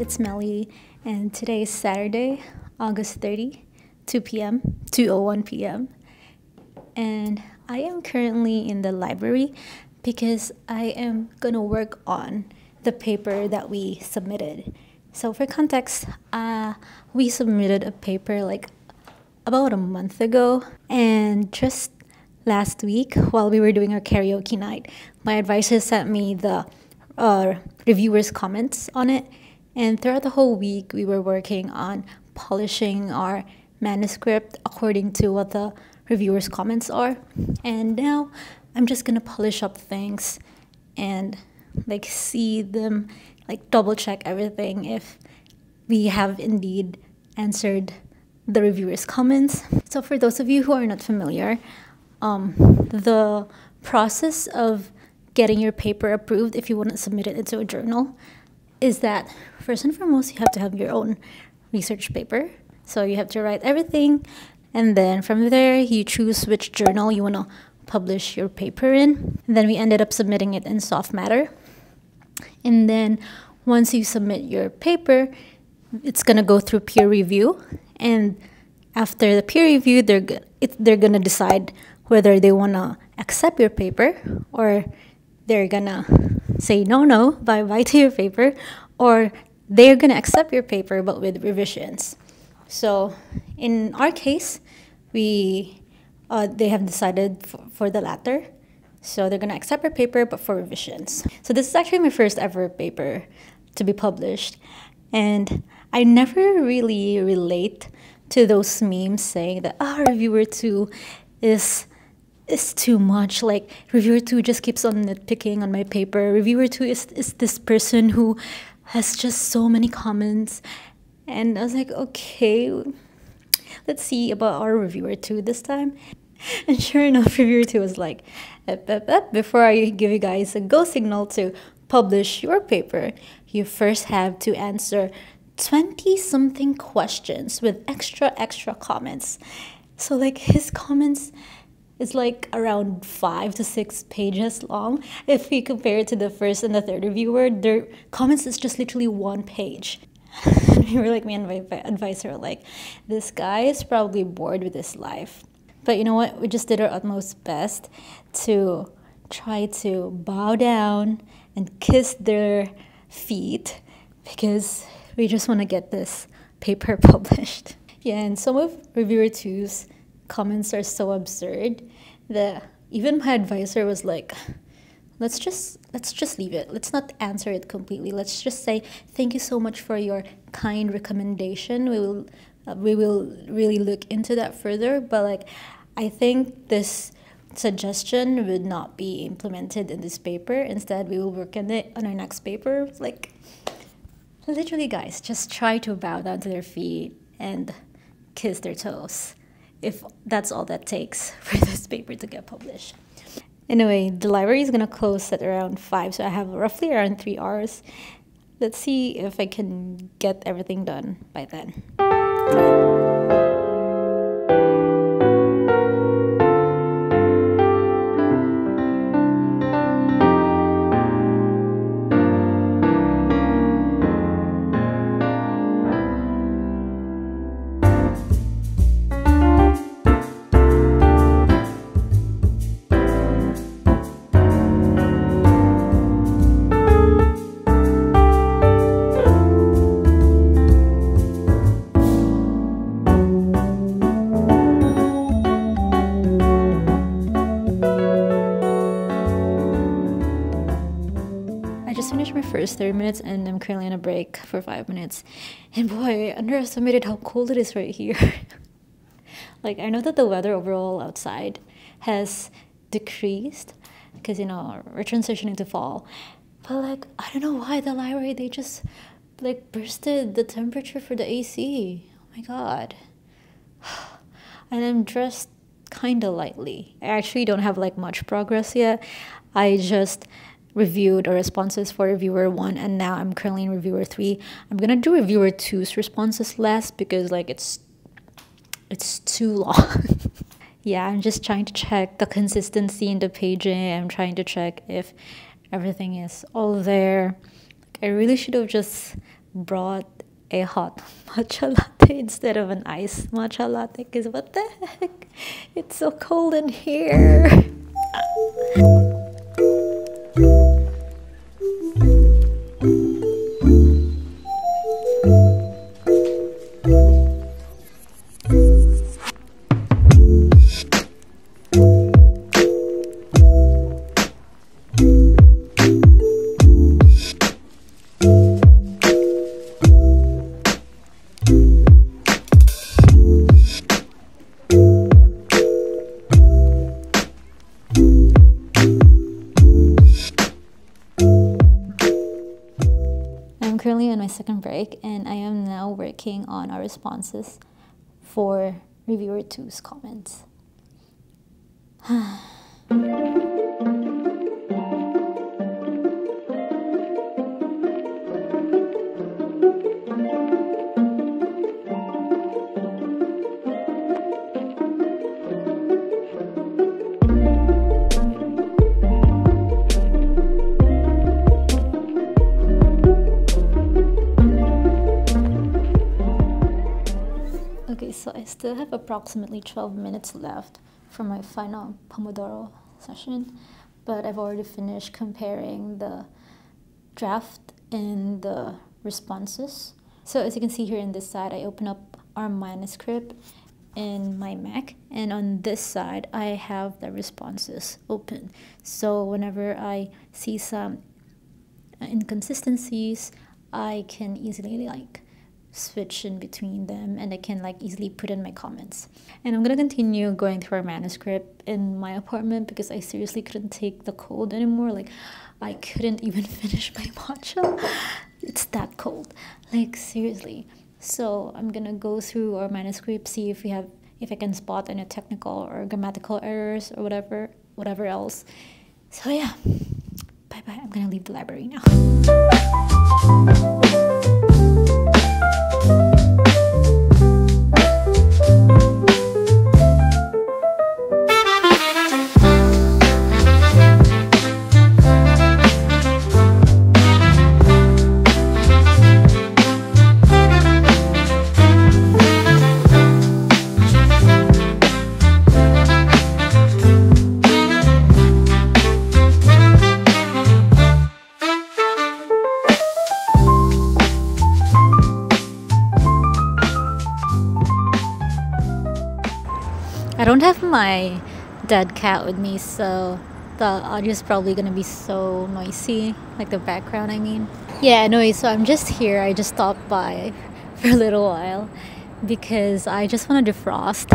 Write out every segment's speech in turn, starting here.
it's Melly, and today is Saturday, August 30, 2:01 p.m. And I am currently in the library because I am gonna work on the paper that we submitted. So for context, we submitted a paper like about a month ago, and just last week while we were doing our karaoke night, my advisor sent me the reviewers' comments on it, and throughout the whole week we were working on polishing our manuscript according to what the reviewers' comments are. And now I'm just gonna polish up things and like see them, like double check everything if we have indeed answered the reviewers' comments. So for those of you who are not familiar, the process of getting your paper approved if you want to submit it into a journal is that first and foremost you have to have your own research paper. So you have to write everything, and then from there you choose which journal you want to publish your paper in. And then we ended up submitting it in Soft Matter. And then once you submit your paper, it's going to go through peer review, and after the peer review they're going to decide whether they want to accept your paper, or they're going to say no, bye-bye to your paper, or they're going to accept your paper but with revisions. So in our case, they have decided for the latter. So they're going to accept our paper but for revisions. So this is actually my first ever paper to be published. And I never really relate to those memes saying that, oh, reviewer 2 is too much. Like, reviewer 2 just keeps on nitpicking on my paper. Reviewer 2 is this person who has just so many comments. And I was like, okay, let's see about our reviewer 2 this time. And sure enough, reviewer 2 was like, ep, ep, ep, before I give you guys a go signal to publish your paper, you first have to answer 20-something questions with extra comments. So like his comments is like around 5 to 6 pages long. If we compare it to the first and the third reviewer, their comments is just literally 1 page. We were like, me and my advisor were like, this guy is probably bored with his life. But you know what? We just did our utmost best to try to bow down and kiss their feet because we just want to get this paper published. Yeah, and some of Reviewer 2's comments are so absurd that even my advisor was like, let's just leave it. Let's not answer it completely. Let's just say, thank you so much for your kind recommendation. We will really look into that further, but like, I think this suggestion would not be implemented in this paper. Instead, we will work on it on our next paper. Like, literally, guys, just try to bow down to their feet and kiss their toes, if that's all that takes for this paper to get published. Anyway, the library is gonna close at around 5, so I have roughly around 3 hours. Let's see if I can get everything done by then. My first 30 minutes, and I'm currently on a break for 5 minutes, and boy, I underestimated how cold it is right here. Like, I know that the weather overall outside has decreased because, you know, we're transitioning to fall, but like, I don't know why the library, they just like bursted the temperature for the AC. Oh my god. And I'm dressed kind of lightly. I actually don't have like much progress yet. I just reviewed our responses for reviewer 1, and now I'm currently in reviewer 3. I'm gonna do reviewer 2's responses last because like it's too long. Yeah, I'm just trying to check the consistency in the paging. I'm trying to check if everything is all there. Like, I really should have just brought a hot matcha latte instead of an iced matcha latte because what the heck, it's so cold in here. Second break, and I am now working on our responses for reviewer 2's comments. So I still have approximately 12 minutes left for my final Pomodoro session, but I've already finished comparing the draft and the responses. So as you can see here in this side, I open up our manuscript in my Mac, and on this side, I have the responses open. So whenever I see some inconsistencies, I can easily like switch in between them, and I can like easily put in my comments. And I'm gonna continue going through our manuscript in my apartment because I seriously couldn't take the cold anymore. Like, I couldn't even finish my matcha. It's that cold, like seriously. So I'm gonna go through our manuscript, see if we have, if I can spot any technical or grammatical errors or whatever else. So yeah, bye bye. I'm gonna leave the library now. I don't have my dead cat with me, so the audio is probably gonna be so noisy, like the background, I mean. Yeah, anyway, so I'm just here. I just stopped by for a little while because I just want to defrost.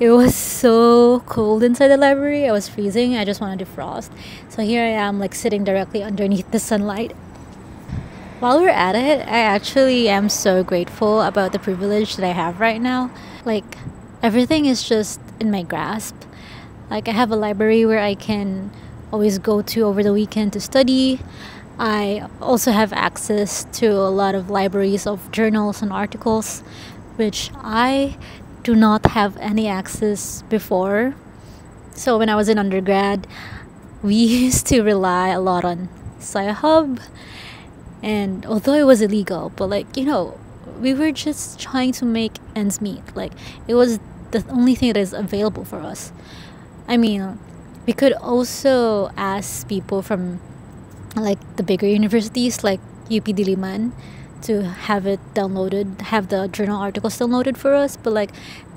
It was so cold inside the library. I was freezing. I just want to defrost. So here I am, like sitting directly underneath the sunlight. While we're at it, I actually am so grateful about the privilege that I have right now. Like, everything is just in my grasp. Like, I have a library where I can always go to over the weekend to study. I also have access to a lot of libraries of journals and articles, which I do not have any access before. So when I was in undergrad, we used to rely a lot on Sci-Hub, and although it was illegal, but like, you know, we were just trying to make ends meet. Like, it was the only thing that is available for us. I mean, we could also ask people from like the bigger universities like UP Diliman to have it downloaded, have the journal articles downloaded for us, but like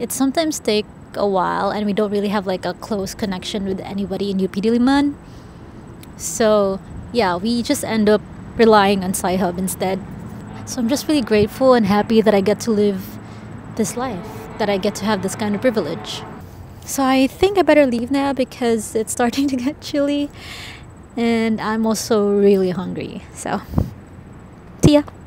it sometimes take a while and we don't really have like a close connection with anybody in UP Diliman. So yeah, we just end up relying on Sci-Hub instead. So I'm just really grateful and happy that I get to live this life, that I get to have this kind of privilege. So I think I better leave now because it's starting to get chilly and I'm also really hungry. So, see ya!